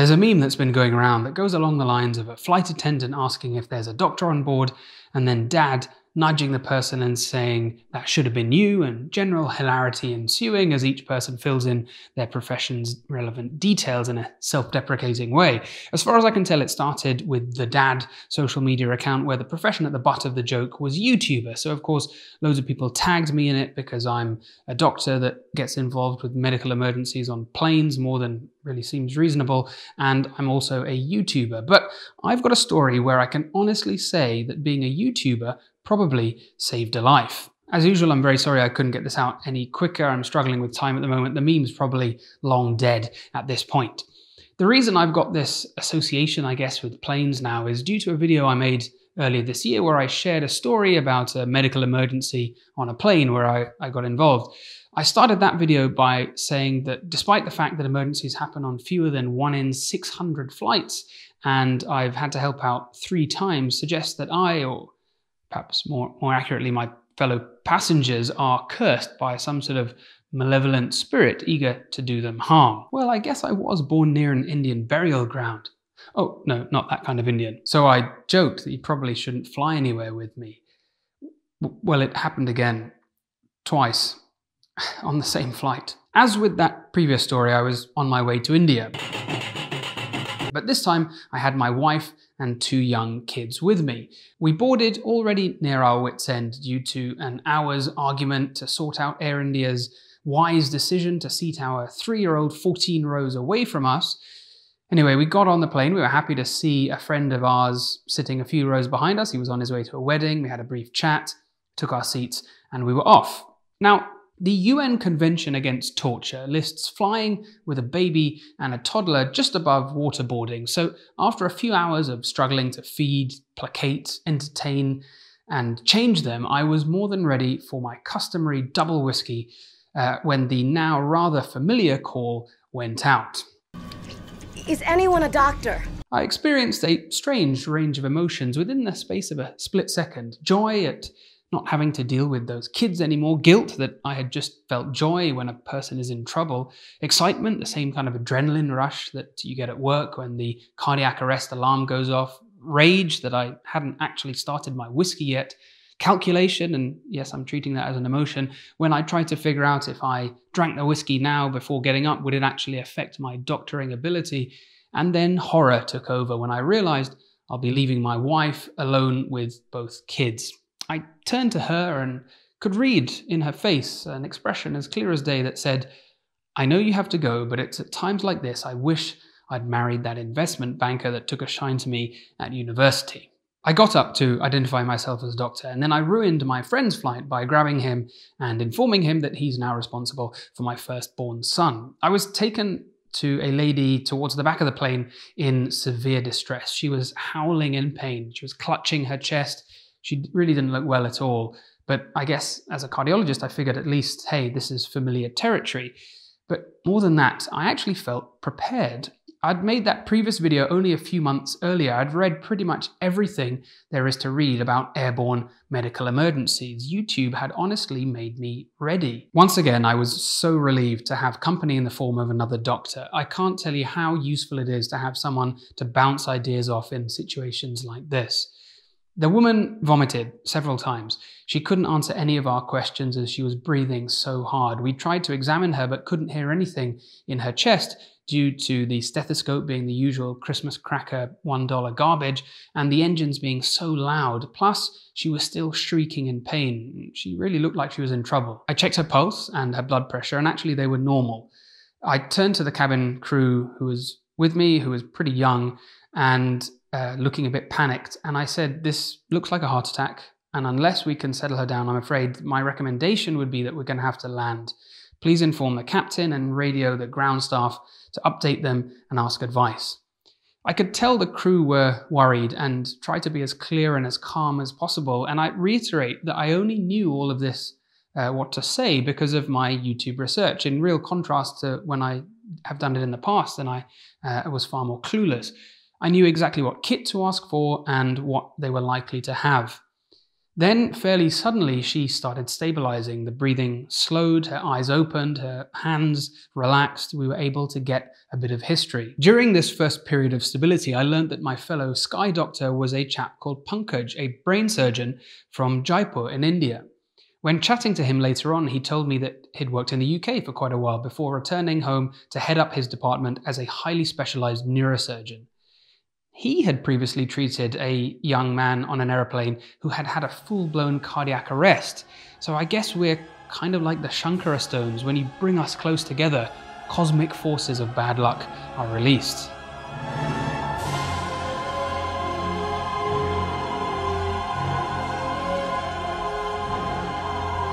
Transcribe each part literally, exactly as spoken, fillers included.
There's a meme that's been going around that goes along the lines of a flight attendant asking if there's a doctor on board, and then dad nudging the person and saying that should have been you, and general hilarity ensuing as each person fills in their profession's relevant details in a self-deprecating way. As far as I can tell, it started with the dad social media account where the profession at the butt of the joke was YouTuber. So of course, loads of people tagged me in it because I'm a doctor that gets involved with medical emergencies on planes more than really seems reasonable, and I'm also a YouTuber. But I've got a story where I can honestly say that being a YouTuber probably saved a life. As usual, I'm very sorry I couldn't get this out any quicker. I'm struggling with time at the moment. The meme's probably long dead at this point. The reason I've got this association, I guess, with planes now is due to a video I made earlier this year where I shared a story about a medical emergency on a plane where I, I got involved. I started that video by saying that despite the fact that emergencies happen on fewer than one in six hundred flights, and I've had to help out three times, suggests that I, or perhaps more, more accurately, my fellow passengers, are cursed by some sort of malevolent spirit eager to do them harm. Well, I guess I was born near an Indian burial ground. Oh, no, not that kind of Indian. So I joked that you probably shouldn't fly anywhere with me. W- well, it happened again, twice. On the same flight. As with that previous story, I was on my way to India. But this time I had my wife and two young kids with me. We boarded already near our wits' end due to an hour's argument to sort out Air India's wise decision to seat our three-year-old fourteen rows away from us. Anyway, we got on the plane. We were happy to see a friend of ours sitting a few rows behind us. He was on his way to a wedding. We had a brief chat, took our seats, and we were off. Now, the U N Convention Against Torture lists flying with a baby and a toddler just above waterboarding, so after a few hours of struggling to feed, placate, entertain, and change them, I was more than ready for my customary double whiskey uh, when the now rather familiar call went out. Is anyone a doctor? I experienced a strange range of emotions within the space of a split second. Joy at not having to deal with those kids anymore, guilt that I had just felt joy when a person is in trouble, excitement, the same kind of adrenaline rush that you get at work when the cardiac arrest alarm goes off, rage that I hadn't actually started my whiskey yet, calculation, and yes, I'm treating that as an emotion, when I tried to figure out if I drank the whiskey now before getting up, would it actually affect my doctoring ability? And then horror took over when I realized I'll be leaving my wife alone with both kids. I turned to her and could read in her face an expression as clear as day that said, I know you have to go, but it's at times like this I wish I'd married that investment banker that took a shine to me at university. I got up to identify myself as a doctor, and then I ruined my friend's flight by grabbing him and informing him that he's now responsible for my firstborn son. I was taken to a lady towards the back of the plane in severe distress. She was howling in pain. She was clutching her chest. She really didn't look well at all, but I guess as a cardiologist, I figured at least, hey, this is familiar territory. But more than that, I actually felt prepared. I'd made that previous video only a few months earlier. I'd read pretty much everything there is to read about airborne medical emergencies. YouTube had honestly made me ready. Once again, I was so relieved to have company in the form of another doctor. I can't tell you how useful it is to have someone to bounce ideas off in situations like this. The woman vomited several times. She couldn't answer any of our questions as she was breathing so hard. We tried to examine her but couldn't hear anything in her chest due to the stethoscope being the usual Christmas cracker one dollar garbage and the engines being so loud. Plus, she was still shrieking in pain. She really looked like she was in trouble. I checked her pulse and her blood pressure, and actually they were normal. I turned to the cabin crew who was with me, who was pretty young, and Uh, looking a bit panicked, and I said, this looks like a heart attack, and unless we can settle her down, I'm afraid my recommendation would be that we're going to have to land. Please inform the captain and radio the ground staff to update them and ask advice. I could tell the crew were worried and tried to be as clear and as calm as possible, and I reiterate that I only knew all of this, uh, what to say, because of my YouTube research, in real contrast to when I have done it in the past, and I uh, was far more clueless. I knew exactly what kit to ask for and what they were likely to have. Then fairly suddenly, she started stabilizing. The breathing slowed, her eyes opened, her hands relaxed. We were able to get a bit of history. During this first period of stability, I learned that my fellow sky doctor was a chap called Pankaj, a brain surgeon from Jaipur in India. When chatting to him later on, he told me that he'd worked in the U K for quite a while before returning home to head up his department as a highly specialized neurosurgeon. He had previously treated a young man on an airplane who had had a full-blown cardiac arrest. So I guess we're kind of like the Shankara Stones. When you bring us close together, cosmic forces of bad luck are released.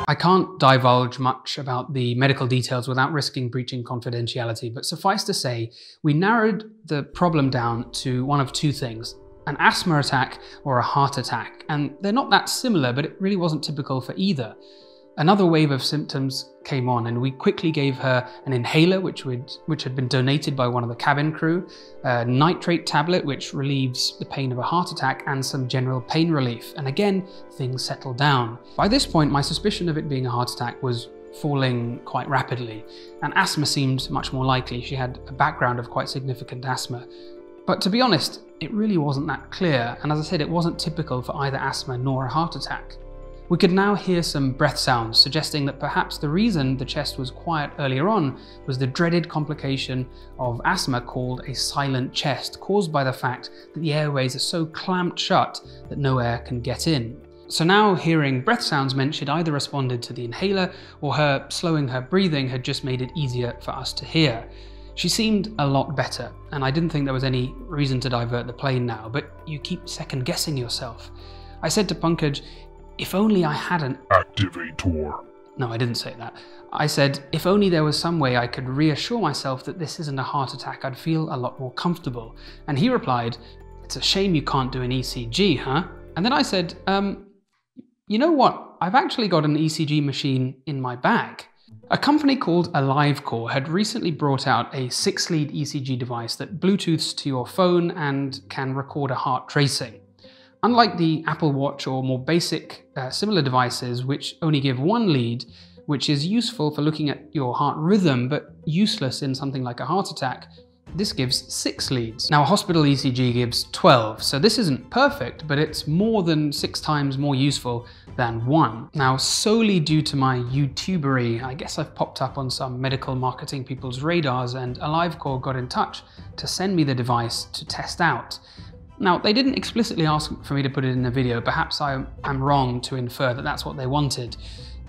I can't divulge much about the medical details without risking breaching confidentiality, but suffice to say, we narrowed the problem down to one of two things, an asthma attack or a heart attack. And they're not that similar, but it really wasn't typical for either. Another wave of symptoms came on, and we quickly gave her an inhaler, which, would, which had been donated by one of the cabin crew, a nitrate tablet, which relieves the pain of a heart attack, and some general pain relief. And again, things settled down. By this point, my suspicion of it being a heart attack was falling quite rapidly, and asthma seemed much more likely. She had a background of quite significant asthma. But to be honest, it really wasn't that clear. And as I said, it wasn't typical for either asthma nor a heart attack. We could now hear some breath sounds, suggesting that perhaps the reason the chest was quiet earlier on was the dreaded complication of asthma called a silent chest, caused by the fact that the airways are so clamped shut that no air can get in. So now hearing breath sounds meant she'd either responded to the inhaler, or her slowing her breathing had just made it easier for us to hear. She seemed a lot better, and I didn't think there was any reason to divert the plane now, but you keep second guessing yourself. I said to Pankaj, "If only I had an activator." No, I didn't say that. I said, if only there was some way I could reassure myself that this isn't a heart attack, I'd feel a lot more comfortable. And he replied, "It's a shame you can't do an E C G, huh?" And then I said, um, you know what? I've actually got an E C G machine in my bag. A company called AliveCor had recently brought out a six-lead E C G device that Bluetooths to your phone and can record a heart tracing. Unlike the Apple Watch or more basic uh, similar devices, which only give one lead, which is useful for looking at your heart rhythm, but useless in something like a heart attack, this gives six leads. Now, a hospital E C G gives twelve, so this isn't perfect, but it's more than six times more useful than one. Now, solely due to my YouTubery, I guess I've popped up on some medical marketing people's radars, and AliveCor got in touch to send me the device to test out. Now, they didn't explicitly ask for me to put it in a video. Perhaps I am wrong to infer that that's what they wanted.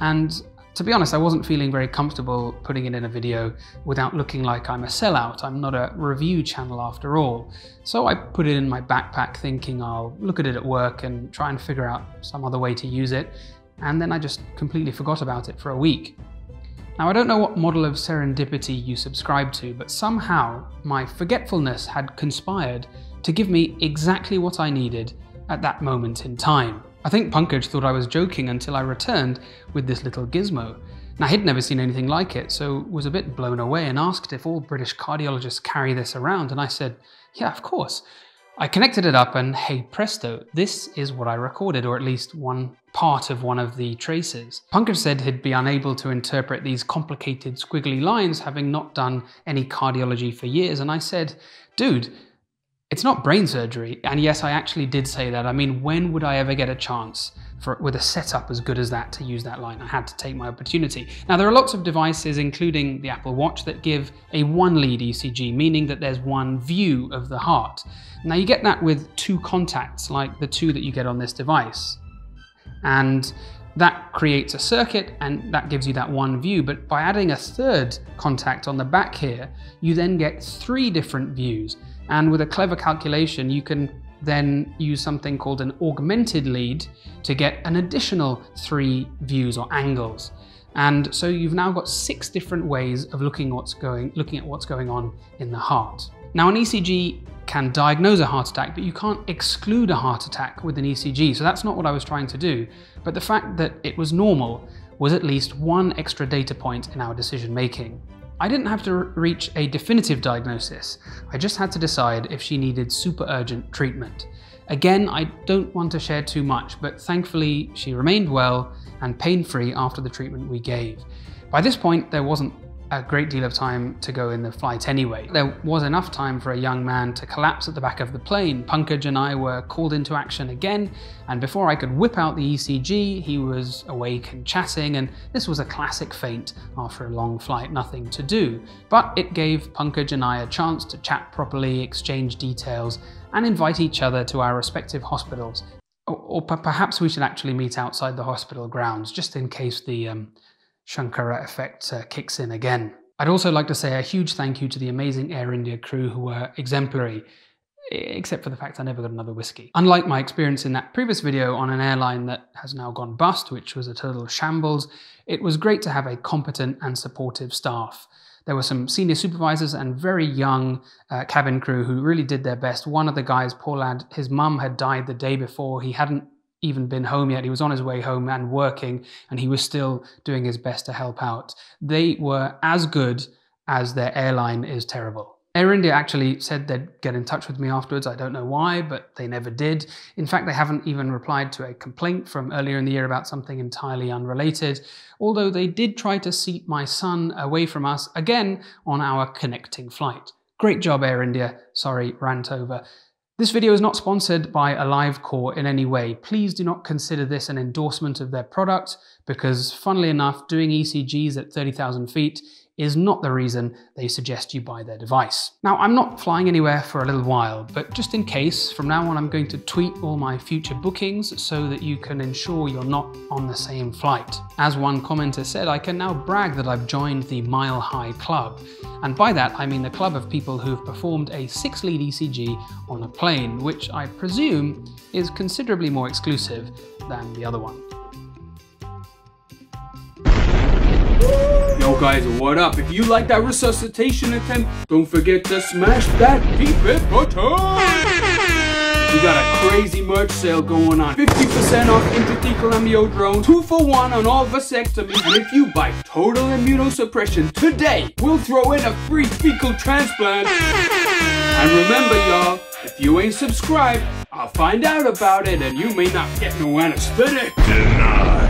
And to be honest, I wasn't feeling very comfortable putting it in a video without looking like I'm a sellout. I'm not a review channel after all. So I put it in my backpack thinking I'll look at it at work and try and figure out some other way to use it. And then I just completely forgot about it for a week. Now, I don't know what model of serendipity you subscribe to, but somehow my forgetfulness had conspired to give me exactly what I needed at that moment in time. I think Pankaj thought I was joking until I returned with this little gizmo. Now, he'd never seen anything like it, so was a bit blown away and asked if all British cardiologists carry this around, and I said, yeah, of course. I connected it up and hey presto, this is what I recorded, or at least one part of one of the traces. Pankaj said he'd be unable to interpret these complicated squiggly lines, having not done any cardiology for years, and I said, dude, it's not brain surgery. And yes, I actually did say that. I mean, when would I ever get a chance for, with a setup as good as that, to use that line? I had to take my opportunity. Now, there are lots of devices, including the Apple Watch, that give a one-lead E C G, meaning that there's one view of the heart. Now, you get that with two contacts, like the two that you get on this device. And that creates a circuit, and that gives you that one view. But by adding a third contact on the back here, you then get three different views. And with a clever calculation, you can then use something called an augmented lead to get an additional three views or angles. And so you've now got six different ways of looking what's going, looking at what's going on in the heart. Now, an E C G can diagnose a heart attack, but you can't exclude a heart attack with an E C G. So that's not what I was trying to do. But the fact that it was normal was at least one extra data point in our decision making. I didn't have to reach a definitive diagnosis. I just had to decide if she needed super urgent treatment. Again, I don't want to share too much, but thankfully she remained well and pain-free after the treatment we gave. By this point, there wasn't a great deal of time to go in the flight anyway. There was enough time for a young man to collapse at the back of the plane. Pankaj and I were called into action again, and before I could whip out the E C G, he was awake and chatting, and this was a classic feint after a long flight, nothing to do. But it gave Pankaj and I a chance to chat properly, exchange details, and invite each other to our respective hospitals. Or, or perhaps we should actually meet outside the hospital grounds, just in case the um, Shankara effect uh, kicks in again. I'd also like to say a huge thank you to the amazing Air India crew who were exemplary, except for the fact I never got another whiskey. Unlike my experience in that previous video on an airline that has now gone bust, which was a total shambles, it was great to have a competent and supportive staff. There were some senior supervisors and very young uh, cabin crew who really did their best. One of the guys, poor lad, his mum had died the day before. He hadn't even been home yet. He was on his way home and working, and he was still doing his best to help out. They were as good as their airline is terrible. Air India actually said they'd get in touch with me afterwards. I don't know why, but they never did. In fact, they haven't even replied to a complaint from earlier in the year about something entirely unrelated, although they did try to seat my son away from us again on our connecting flight. Great job, Air India. Sorry, rant over. This video is not sponsored by AliveCor in any way. Please do not consider this an endorsement of their product, because funnily enough, doing E C Gs at thirty thousand feet is not the reason they suggest you buy their device. Now, I'm not flying anywhere for a little while, but just in case, from now on I'm going to tweet all my future bookings so that you can ensure you're not on the same flight. As one commenter said, I can now brag that I've joined the Mile High Club. And by that, I mean the club of people who've performed a six-lead E C G on a plane, which I presume is considerably more exclusive than the other one. Yo guys, what up? If you like that resuscitation attempt, don't forget to smash that beep-it button! We got a crazy merch sale going on. fifty percent off intrathecal amiodarone, two for one on all vasectomies. And if you buy total immunosuppression today, we'll throw in a free fecal transplant. And remember y'all, if you ain't subscribed, I'll find out about it and you may not get no anesthetic. Denied.